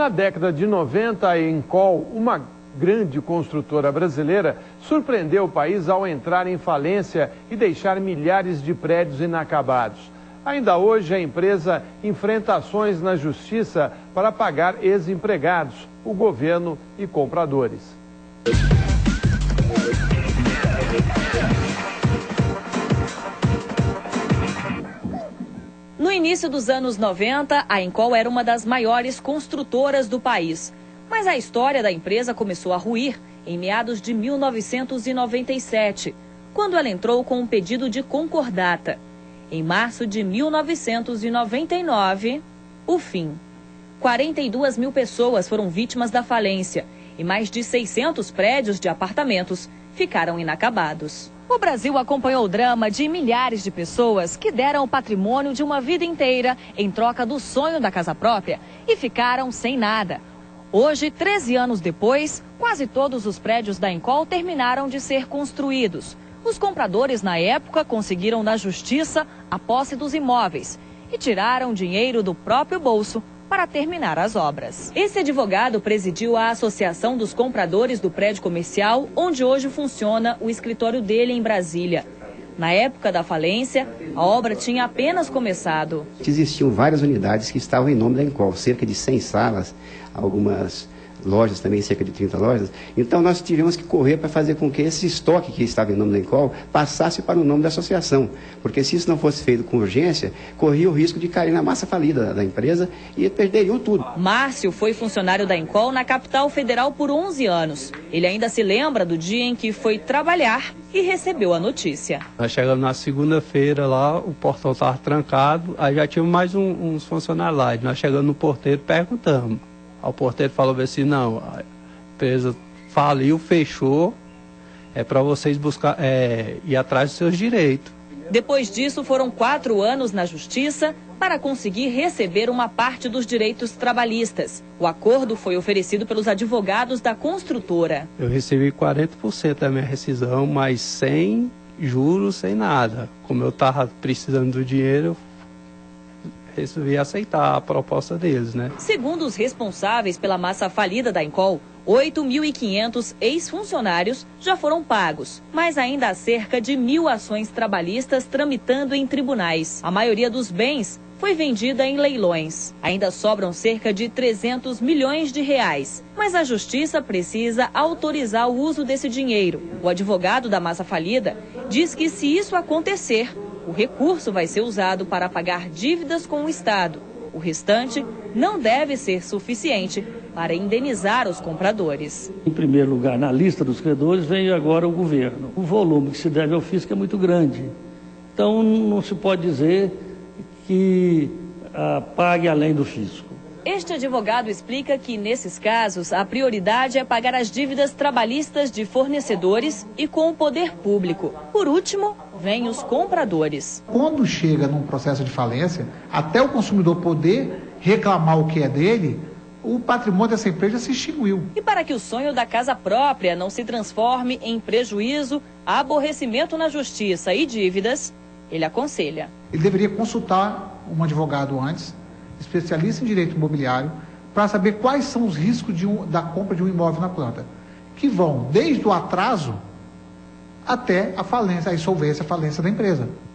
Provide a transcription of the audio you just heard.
Na década de 90, a Encol, uma grande construtora brasileira, surpreendeu o país ao entrar em falência e deixar milhares de prédios inacabados. Ainda hoje, a empresa enfrenta ações na justiça para pagar ex-empregados, o governo e compradores. No início dos anos 90, a Encol era uma das maiores construtoras do país. Mas a história da empresa começou a ruir em meados de 1997, quando ela entrou com um pedido de concordata. Em março de 1999, o fim. 42 mil pessoas foram vítimas da falência e mais de 600 prédios de apartamentos ficaram inacabados. O Brasil acompanhou o drama de milhares de pessoas que deram o patrimônio de uma vida inteira em troca do sonho da casa própria e ficaram sem nada. Hoje, 13 anos depois, quase todos os prédios da Encol terminaram de ser construídos. Os compradores, na época, conseguiram na justiça a posse dos imóveis e tiraram dinheiro do próprio bolso para terminar as obras. Esse advogado presidiu a Associação dos Compradores do Prédio Comercial, onde hoje funciona o escritório dele em Brasília. Na época da falência, a obra tinha apenas começado. Existiam várias unidades que estavam em nome da Encol, cerca de 100 salas, algumas lojas também, cerca de 30 lojas. Então nós tivemos que correr para fazer com que esse estoque que estava em nome da Encol passasse para o nome da associação, porque se isso não fosse feito com urgência, corria o risco de cair na massa falida da empresa e perderiam tudo. Márcio foi funcionário da Encol na capital federal por 11 anos. Ele ainda se lembra do dia em que foi trabalhar e recebeu a notícia. Nós chegamos na segunda-feira lá, o portão estava trancado, aí já tinha mais uns funcionários lá. Nós chegamos no porteiro, perguntamos. O porteiro falou assim, não, a empresa faliu, fechou, é para vocês buscar, ir atrás dos seus direitos. Depois disso, foram 4 anos na justiça para conseguir receber uma parte dos direitos trabalhistas. O acordo foi oferecido pelos advogados da construtora. Eu recebi 40% da minha rescisão, mas sem juros, sem nada. Como eu estava precisando do dinheiro, resolvi aceitar a proposta deles, né? Segundo os responsáveis pela massa falida da Encol, 8.500 ex-funcionários já foram pagos, mas ainda há cerca de 1.000 ações trabalhistas tramitando em tribunais. A maioria dos bens foi vendida em leilões. Ainda sobram cerca de 300 milhões de reais, mas a justiça precisa autorizar o uso desse dinheiro. O advogado da massa falida diz que se isso acontecer, o recurso vai ser usado para pagar dívidas com o Estado. O restante não deve ser suficiente para indenizar os compradores. Em primeiro lugar, na lista dos credores, vem agora o governo. O volume que se deve ao fisco é muito grande. Então, não se pode dizer que pague além do fisco. Este advogado explica que, nesses casos, a prioridade é pagar as dívidas trabalhistas de fornecedores e com o poder público. Por último, vêm os compradores. Quando chega num processo de falência, até o consumidor poder reclamar o que é dele, o patrimônio dessa empresa se extinguiu. E para que o sonho da casa própria não se transforme em prejuízo, aborrecimento na justiça e dívidas, ele aconselha. Ele deveria consultar um advogado antes, especialista em direito imobiliário, para saber quais são os riscos da compra de um imóvel na planta, que vão desde o atraso até a falência, a insolvência, a falência da empresa.